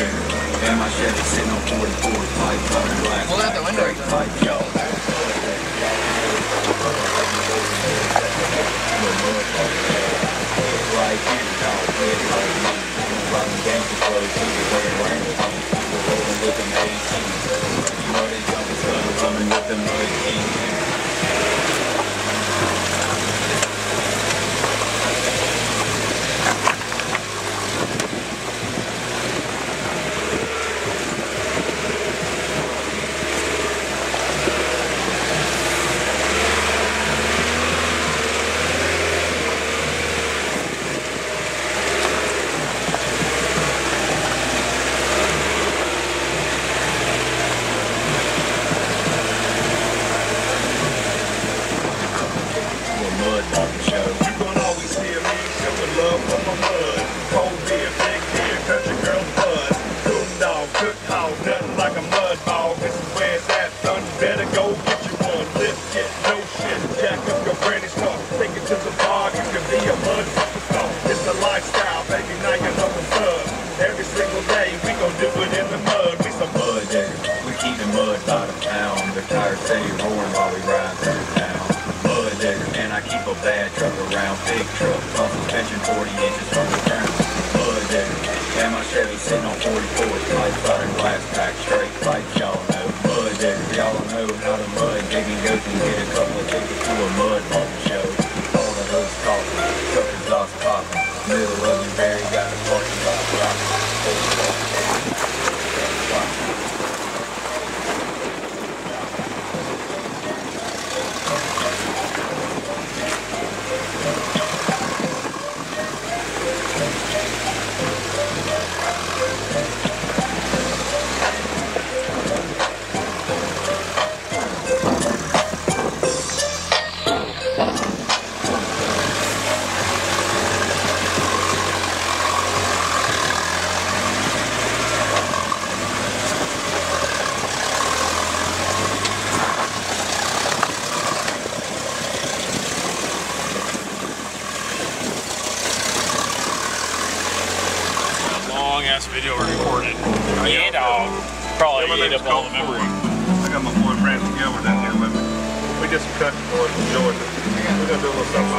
here. And my Chevy sitting on 44, pipe, butter, black. Pull out the window. Pipe, yo. Like here, dog. Everybody money. Rockin' gangsta clothes, everybody wearing it. We're rolling with them 18s. You know they jumpin' so I'm coming with them 18s. Video recorded. Yeah, dog. Probably ate up all the memory. I got my boy Brandon Gilbert down here with me. We did some cuts for Georgia. We're gonna do a little something.